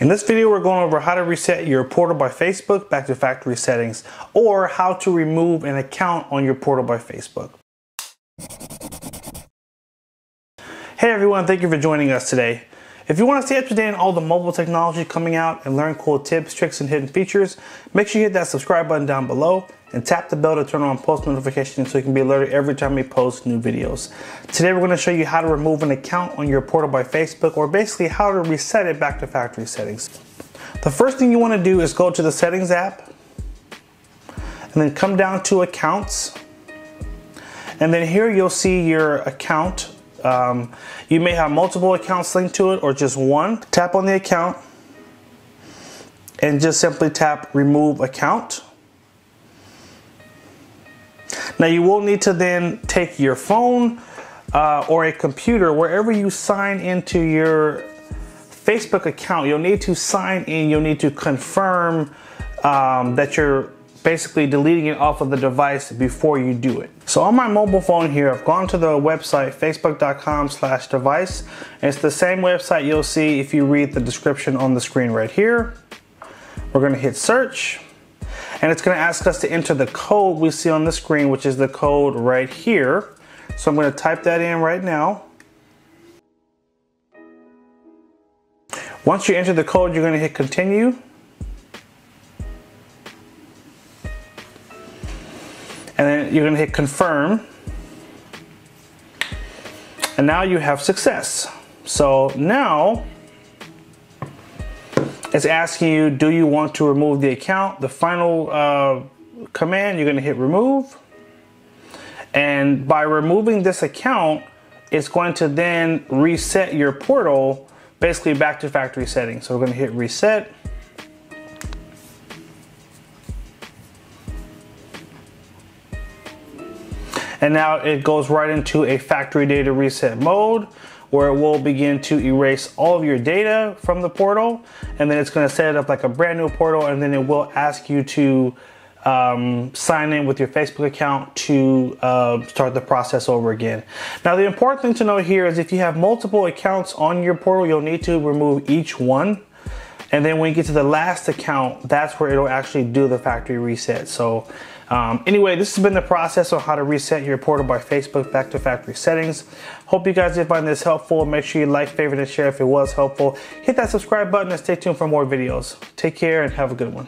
In this video, we're going over how to reset your Portal by Facebook back to factory settings, or how to remove an account on your Portal by Facebook. Hey everyone, thank you for joining us today. If you want to stay up to date on all the mobile technology coming out and learn cool tips, tricks, and hidden features, make sure you hit that subscribe button down below and tap the bell to turn on post notifications so you can be alerted every time we post new videos. Today we're going to show you how to remove an account on your Portal by Facebook, or basically how to reset it back to factory settings. The first thing you want to do is go to the Settings app, and then come down to Accounts, and then here you'll see your account. You may have multiple accounts linked to it or just one. Tap on the account and just simply tap remove account. Now you will need to then take your phone or a computer, wherever you sign into your Facebook account, you'll need to sign in, you'll need to confirm that you're basically deleting it off of the device before you do it. So on my mobile phone here, I've gone to the website facebook.com/device. It's the same website you'll see if you read the description on the screen right here. We're going to hit search, and it's going to ask us to enter the code we see on the screen, which is the code right here. So I'm going to type that in right now. Once you enter the code, you're going to hit continue. And then you're gonna hit confirm. And now you have success. So now it's asking you, do you want to remove the account? The final command, you're gonna hit remove. And by removing this account, it's going to then reset your portal basically back to factory settings. So we're gonna hit reset. And now it goes right into a factory data reset mode, where it will begin to erase all of your data from the portal, and then it's going to set it up like a brand new portal, and then it will ask you to sign in with your Facebook account to start the process over again. Now the important thing to note here is if you have multiple accounts on your portal, you'll need to remove each one. And then when you get to the last account, that's where it'll actually do the factory reset. So anyway, this has been the process on how to reset your Portal by Facebook back to factory settings. Hope you guys did find this helpful. Make sure you like, favorite, and share if it was helpful. Hit that subscribe button and stay tuned for more videos. Take care and have a good one.